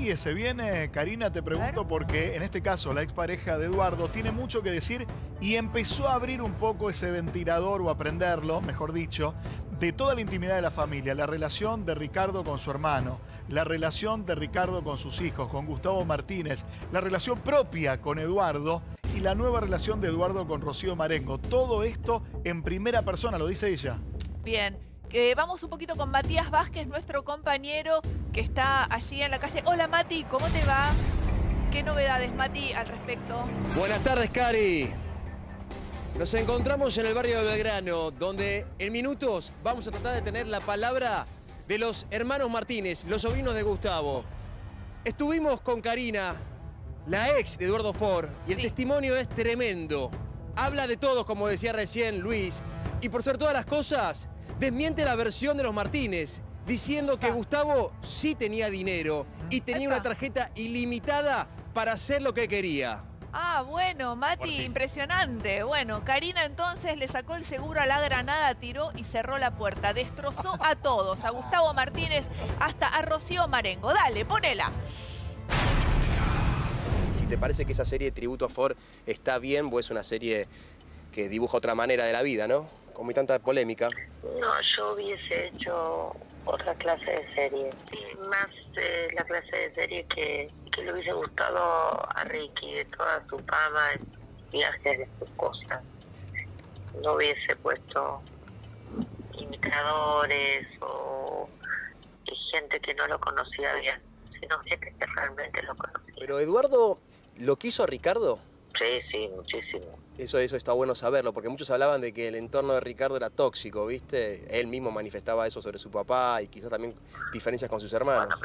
serie se viene, Karina, te pregunto porque en este caso la expareja de Eduardo tiene mucho que decir y empezó a abrir un poco ese ventilador, o a prenderlo, mejor dicho, de toda la intimidad de la familia, la relación de Ricardo con su hermano, la relación de Ricardo con sus hijos, con Gustavo Martínez, la relación propia con Eduardo y la nueva relación de Eduardo con Rocío Marengo. Todo esto en primera persona, lo dice ella. Bien, vamos un poquito con Matías Vázquez, nuestro compañero que está allí en la calle. Hola Mati, ¿cómo te va? ¿Qué novedades, Mati, al respecto? Buenas tardes, Cari. Nos encontramos en el barrio de Belgrano, donde en minutos vamos a tratar de tener la palabra de los hermanos Martínez, los sobrinos de Gustavo. Estuvimos con Karina, la ex de Eduardo Fort, y el testimonio es tremendo. Habla de todos, como decía recién Luis, y por sobre todas las cosas, desmiente la versión de los Martínez, diciendo que Gustavo sí tenía dinero y tenía una tarjeta ilimitada para hacer lo que quería. Ah, bueno, Mati, impresionante. Bueno, Karina entonces le sacó el seguro a la granada, tiró y cerró la puerta. Destrozó a todos, a Gustavo Martínez, hasta a Rocío Marengo. Dale, ponela. Si te parece que esa serie de tributo a Fort está bien, pues es una serie que dibuja otra manera de la vida, ¿no? Con muy tanta polémica. No, yo hubiese hecho otra clase de serie. Más la clase de serie que le hubiese gustado a Ricky, de toda su fama, de sus viajes, de sus cosas. No hubiese puesto imitadores o gente que no lo conocía bien, sino gente que realmente lo conocía. ¿Pero Eduardo lo quiso a Ricardo? Sí, sí, muchísimo. Eso está bueno saberlo, porque muchos hablaban de que el entorno de Ricardo era tóxico, ¿viste? Él mismo manifestaba eso sobre su papá y quizás también diferencias con sus hermanos.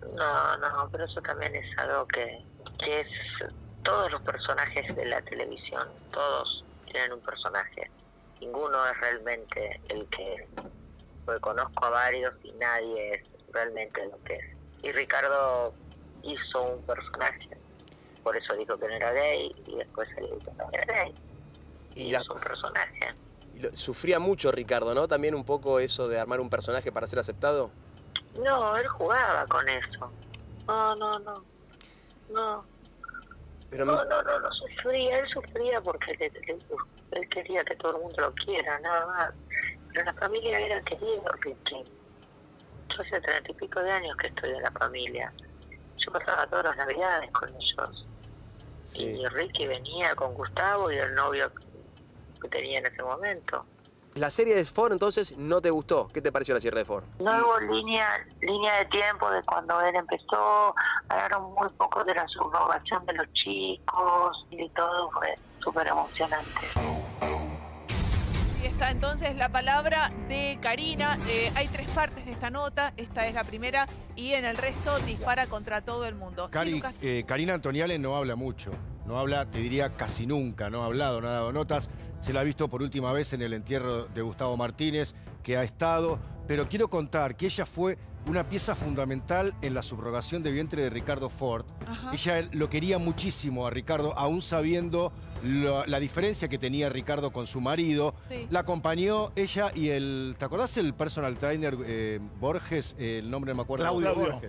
Bueno, pero eso también es algo que es... Todos los personajes de la televisión, todos tienen un personaje. Ninguno es realmente el que es. Porque conozco a varios y nadie es realmente lo que es. Y Ricardo hizo un personaje. Por eso dijo que no era gay y después se le dijo que no era gay. Y es un personaje. Sufría mucho Ricardo, ¿no? También un poco eso de armar un personaje para ser aceptado. No, él jugaba con eso. No sufría. Él sufría porque él quería que todo el mundo lo quiera, nada más. Pero la familia era querida, Ricky. Yo hace 30 y pico de años que estoy en la familia. Yo pasaba todas las navidades con ellos. Sí. Y Ricky venía con Gustavo y el novio que tenía en ese momento. La serie de Fort, entonces, ¿no te gustó? ¿Qué te pareció la serie de Fort? No hubo línea de tiempo de cuando él empezó. Hablaron muy poco de la subrogación de los chicos y todo. Fue súper emocionante. Y está entonces la palabra de Karina. Hay 3 partes de esta nota. Esta es la primera y en el resto dispara contra todo el mundo. Karina Antoniale no habla mucho. No habla, te diría, casi nunca. No ha hablado, no ha dado notas. Se la ha visto por última vez en el entierro de Gustavo Martínez, que ha estado. Pero quiero contar que ella fue una pieza fundamental en la subrogación de vientre de Ricardo Fort. Ajá. Ella lo quería muchísimo a Ricardo, aún sabiendo la diferencia que tenía Ricardo con su marido. Sí. La acompañó ella y el... ¿Te acordás el personal trainer Borges? El nombre no me acuerdo.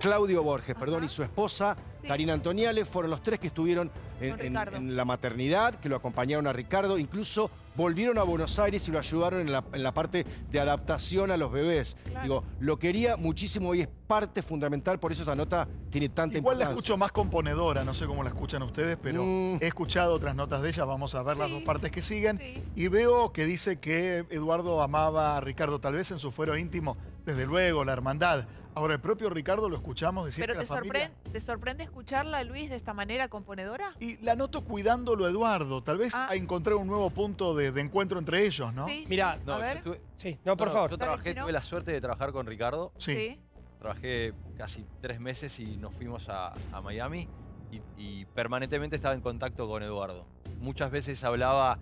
Claudio Borges, perdón. Ajá. Y su esposa, Karina Antoniale, fueron los 3 que estuvieron en la maternidad, que lo acompañaron a Ricardo. Incluso volvieron a Buenos Aires y lo ayudaron en la parte de adaptación a los bebés. Claro. Digo, lo quería muchísimo y es parte fundamental, por eso esta nota tiene tanta importancia. Igual la escucho más componedora, no sé cómo la escuchan ustedes, pero he escuchado otras notas de ella, vamos a ver las 2 partes que siguen. Sí. Y veo que dice que Eduardo amaba a Ricardo, tal vez en su fuero íntimo, desde luego, la hermandad. Ahora, el propio Ricardo lo escuchamos decir que la familia... ¿Pero te sorprende escucharla, Luis, de esta manera componedora? Y la noto cuidándolo a Eduardo. Tal vez a encontrar un nuevo punto de encuentro entre ellos, ¿no? Sí, mirá, no, por favor. Yo trabajé, tuve la suerte de trabajar con Ricardo. Sí. Trabajé casi 3 meses y nos fuimos a Miami y permanentemente estaba en contacto con Eduardo. Muchas veces hablaba...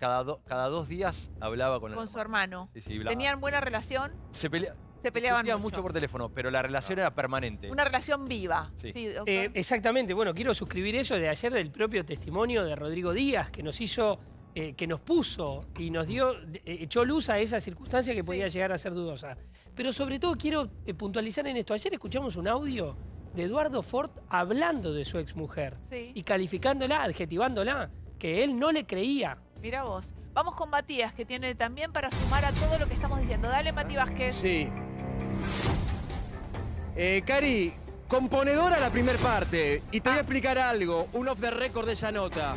cada 2 días hablaba con su hermano. Sí, ¿tenían buena relación? Se peleaban mucho por teléfono, pero la relación era permanente. Una relación viva. Sí. Sí, exactamente. Bueno, quiero suscribir eso de ayer del propio testimonio de Rodrigo Díaz, que nos hizo, que nos puso y nos dio, echó luz a esa circunstancia que podía llegar a ser dudosa. Pero sobre todo quiero puntualizar en esto. Ayer escuchamos un audio de Eduardo Fort hablando de su exmujer. Sí. Y calificándola, adjetivándola, que él no le creía. Mirá vos. Vamos con Matías, que tiene también para sumar a todo lo que estamos diciendo. Dale, Mati Vázquez. Sí. Cari, componedora la primera parte. Y te voy a explicar algo, un off the record de esa nota.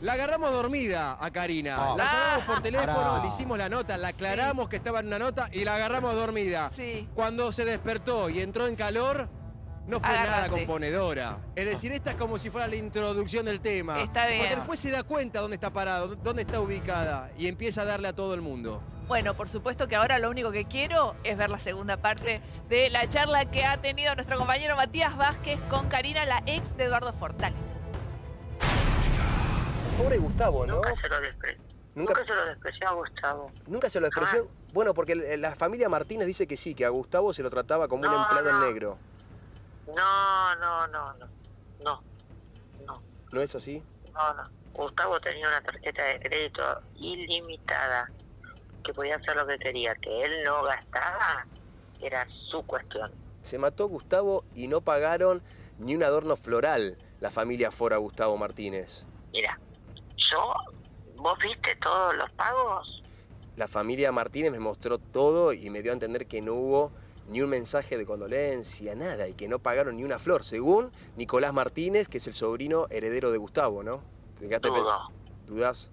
La agarramos dormida a Karina. La llamamos por teléfono, le hicimos la nota, la aclaramos que estaba en una nota y la agarramos dormida. Sí. Cuando se despertó y entró en calor, no fue nada componedora. Es decir, esta es como si fuera la introducción del tema. Está bien. Porque después se da cuenta dónde está parada, dónde está ubicada y empieza a darle a todo el mundo. Bueno, por supuesto que ahora lo único que quiero es ver la segunda parte de la charla que ha tenido nuestro compañero Matías Vázquez con Karina, la ex de Eduardo Fort. Dale. Pobre Gustavo, ¿no? Nunca se lo despreció. Nunca se lo despreció a Gustavo. ¿Nunca se lo despreció? Ah. Bueno, porque la familia Martínez dice que sí, que a Gustavo se lo trataba como un empleado en negro. No. ¿No es así? No. Gustavo tenía una tarjeta de crédito ilimitada que podía hacer lo que quería, que él no gastaba, era su cuestión. Se mató Gustavo y no pagaron ni un adorno floral la familia Fora Gustavo Martínez. Mira, ¿vos viste todos los pagos? La familia Martínez me mostró todo y me dio a entender que no hubo ni un mensaje de condolencia, nada, y que no pagaron ni una flor, según Nicolás Martínez, que es el sobrino heredero de Gustavo, ¿no? Dudo. ¿Dudás?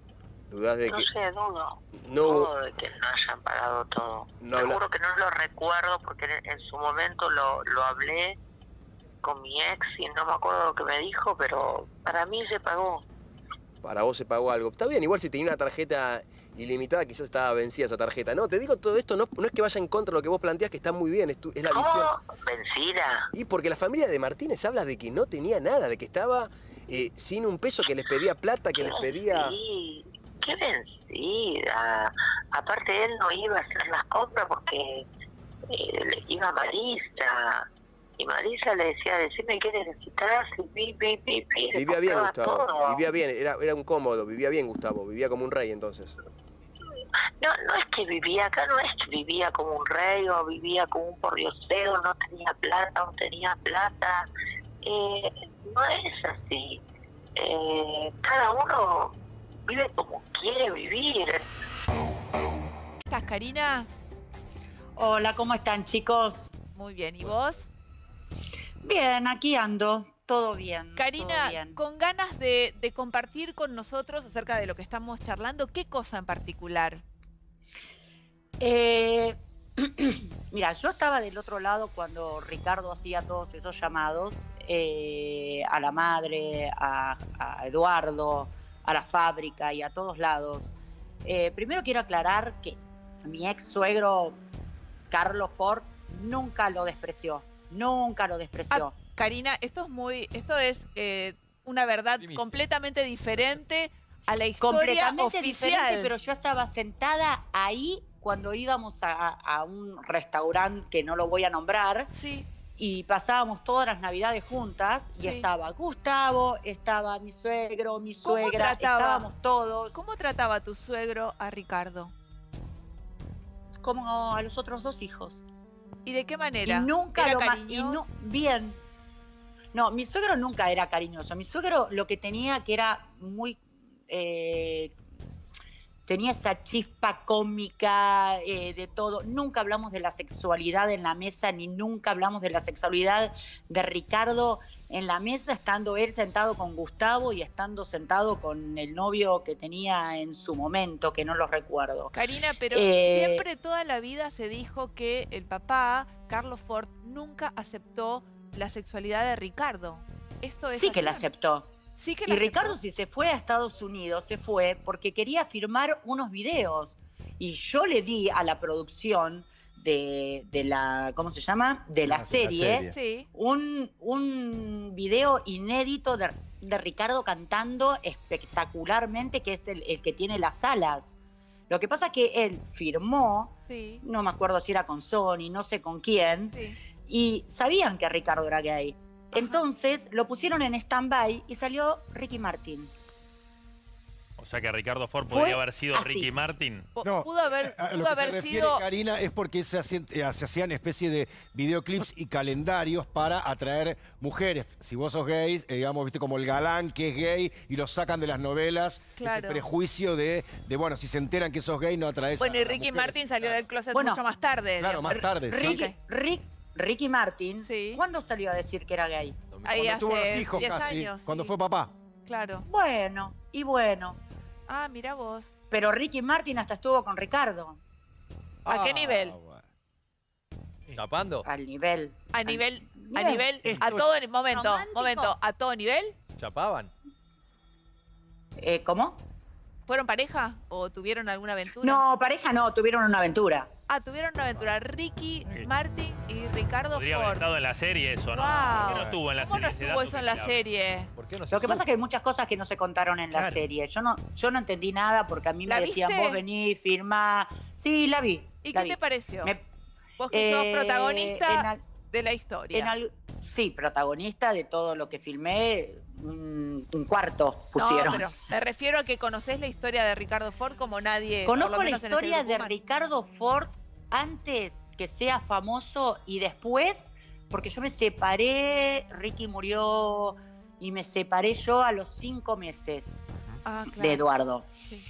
¿Dudás de que...? No sé, dudo. Dudo de que no hayan pagado todo. Seguro que no lo recuerdo porque en su momento lo hablé con mi ex y no me acuerdo lo que me dijo, pero para mí se pagó. Para vos se pagó algo. Está bien, igual si tenía una tarjeta ilimitada, quizás estaba vencida esa tarjeta. No, te digo todo esto, no es que vaya en contra de lo que vos planteás, que está muy bien, es la visión. ¿Vencida? Y porque la familia de Martínez habla de que no tenía nada, de que estaba sin un peso, que les pedía plata, que les pedía... Sí, qué vencida. Aparte él no iba a hacer las compras porque iba Marisa. Y Marisa le decía, decime qué necesitas, Vivía bien, Gustavo, todo. Vivía bien, era un cómodo, vivía bien, Gustavo, vivía como un rey entonces. No es que vivía acá, no es que vivía como un rey o vivía como un pordiosero, no tenía plata. No es así. Cada uno vive como quiere vivir. ¿Estás, Karina? Hola, ¿cómo están, chicos? Muy bien, ¿y vos? Bien, aquí ando, todo bien. Karina, todo bien. Con ganas de compartir con nosotros acerca de lo que estamos charlando, ¿qué cosa en particular? Mira, yo estaba del otro lado cuando Ricardo hacía todos esos llamados a la madre, a Eduardo, a la fábrica y a todos lados. Primero quiero aclarar que mi ex suegro, Carlos Fort, nunca lo despreció. Nunca lo despreció. Ah, Karina, esto es una verdad completamente diferente a la historia completamente oficial. Diferente, pero yo estaba sentada ahí cuando íbamos a un restaurante que no lo voy a nombrar. Sí. Y pasábamos todas las Navidades juntas y estaba Gustavo, estaba mi suegro, mi suegra, estábamos todos. ¿Cómo trataba tu suegro a Ricardo? Como a los otros dos hijos. ¿Y de qué manera? Y nunca lo cariñoso. Bien. No, mi suegro nunca era cariñoso. Mi suegro lo que tenía que era muy... tenía esa chispa cómica de todo. Nunca hablamos de la sexualidad en la mesa, ni nunca hablamos de la sexualidad de Ricardo en la mesa, estando él sentado con Gustavo y estando sentado con el novio que tenía en su momento, que no los recuerdo. Karina, pero siempre toda la vida se dijo que el papá, Carlos Fort, nunca aceptó la sexualidad de Ricardo. ¿Esto es así? Que la aceptó. Sí que y Ricardo, si se fue a Estados Unidos, se fue porque quería filmar unos videos. Y yo le di a la producción de la, ¿cómo se llama? De la serie, sí. Un video inédito de Ricardo cantando espectacularmente, que es el que tiene las alas. Lo que pasa es que él firmó, no me acuerdo si era con Sony, no sé con quién, y sabían que Ricardo era gay. Entonces lo pusieron en stand-by y salió Ricky Martin. O sea que Ricardo Fort podría haber sido así. Ricky Martin. No, pudo haber sido... Karina, es porque se hacían especie de videoclips y calendarios para atraer mujeres. Si vos sos gay, digamos, viste, como el galán que es gay y lo sacan de las novelas, ese prejuicio de bueno, si se enteran que sos gay no atraes a mujeres. Bueno, y Ricky Martin salió del closet mucho más tarde. Claro, más tarde. Ricky Martin, ¿cuándo salió a decir que era gay? Ahí hace tuvo los hijos 10 casi, años. Cuando fue papá. Claro. Bueno, y bueno. Ah, mira vos. Pero Ricky Martin hasta estuvo con Ricardo. ¿A qué nivel? Bueno. ¿Tapando? Al nivel. A nivel, a nivel, a todo el momento. Romántico. Momento, a todo nivel. ¿Chapaban? ¿Cómo? ¿Fueron pareja o tuvieron alguna aventura? No, pareja no, tuvieron una aventura. Ah, tuvieron una aventura. Ricky Martin y Ricardo Fort. Podría haber estado en la serie eso, ¿no? Wow. ¿Por qué no estuvo en la serie? ¿Cómo no estuvo eso en la serie? ¿Por qué no se Lo que pasa es que hay muchas cosas que no se contaron en la serie. Yo no entendí nada porque a mí me decían, vos vení, firmá. Sí, la vi. ¿Y qué te pareció? Vos que sos protagonista de la historia. Sí, protagonista de todo lo que filmé. Un cuarto pusieron. No, pero me refiero a que conocés la historia de Ricardo Fort como nadie. Conozco la historia de Ricardo Fort antes que sea famoso y después, porque yo me separé, Ricky murió y me separé yo a los 5 meses de Eduardo. Sí.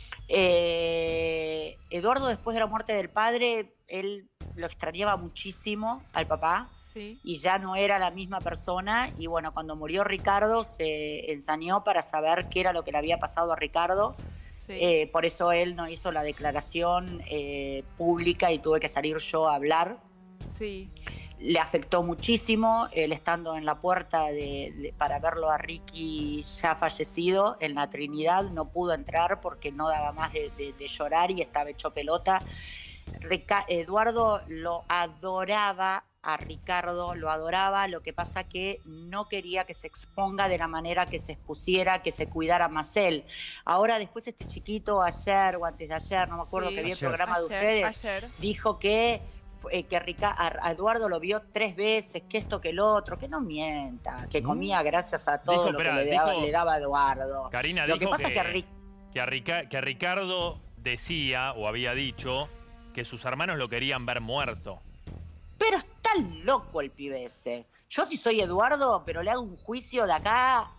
Eduardo, después de la muerte del padre, él lo extrañaba muchísimo al papá. Sí. Y ya no era la misma persona. Y bueno, cuando murió Ricardo se ensañó para saber qué era lo que le había pasado a Ricardo. Sí. Por eso él no hizo la declaración pública y tuve que salir yo a hablar. Sí. Le afectó muchísimo él estando en la puerta para verlo a Ricky ya fallecido en la Trinidad. No pudo entrar porque no daba más de llorar y estaba hecho pelota. Eduardo lo adoraba a Ricardo, lo adoraba, lo que pasa que no quería que se exponga de la manera que se expusiera, que se cuidara más él. Ahora después este chiquito ayer o antes de ayer, no me acuerdo que vi el programa de ustedes, dijo que a Eduardo lo vio 3 veces, que esto, que el otro, que no mienta, que comía gracias a todo lo que le daba a Eduardo. Karina, lo que pasa que a Ricardo decía o había dicho que sus hermanos lo querían ver muerto. Pero está loco el pibe ese. Yo sí soy Eduardo, pero le hago un juicio de acá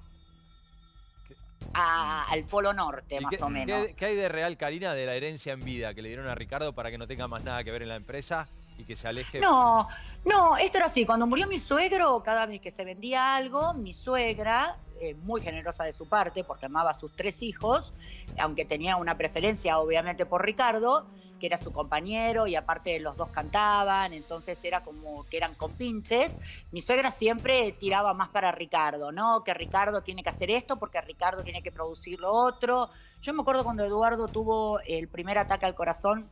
al Polo Norte, más o menos. ¿Qué hay de real, Karina, de la herencia en vida que le dieron a Ricardo para que no tenga más nada que ver en la empresa y que se aleje? No, no, esto era así. Cuando murió mi suegro, cada vez que se vendía algo, mi suegra, muy generosa de su parte, porque amaba a sus 3 hijos, aunque tenía una preferencia, obviamente, por Ricardo, que era su compañero y aparte los 2 cantaban, entonces era como que eran compinches. Mi suegra siempre tiraba más para Ricardo, ¿no? Que Ricardo tiene que hacer esto porque Ricardo tiene que producir lo otro. Yo me acuerdo cuando Eduardo tuvo el primer ataque al corazón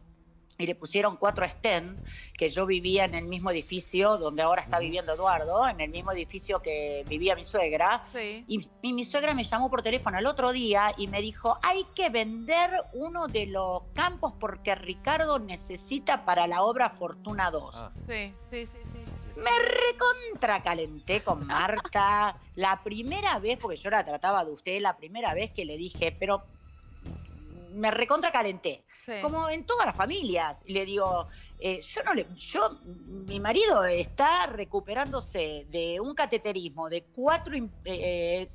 y le pusieron 4 stents, que yo vivía en el mismo edificio donde ahora está viviendo Eduardo, en el mismo edificio que vivía mi suegra. Sí. Y mi suegra me llamó por teléfono al otro día y me dijo, hay que vender uno de los campos porque Ricardo necesita para la obra Fortuna 2. Ah. Sí, sí, sí, sí. Me recontracalenté con Marta. La primera vez, porque yo la trataba de usted, la primera vez que le dije, pero... me recontracalenté, como en todas las familias. Le digo, mi marido está recuperándose de un cateterismo de 4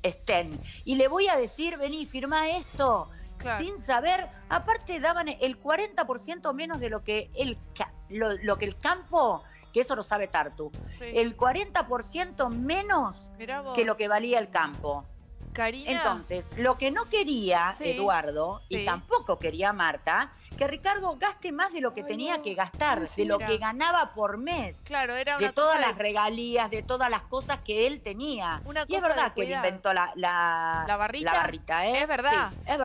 stents y le voy a decir, vení, firmá esto, sin saber. Aparte daban el 40% menos de lo que el campo, que eso lo sabe Tartu, el 40% menos que lo que valía el campo. Karina. Entonces, lo que no quería Eduardo, y tampoco quería Marta, que Ricardo gaste más de lo que tenía que gastar, de lo que ganaba por mes, era de todas las regalías, de todas las cosas que él tenía. Y es verdad que él inventó la barrita. Es verdad. Sí, es verdad.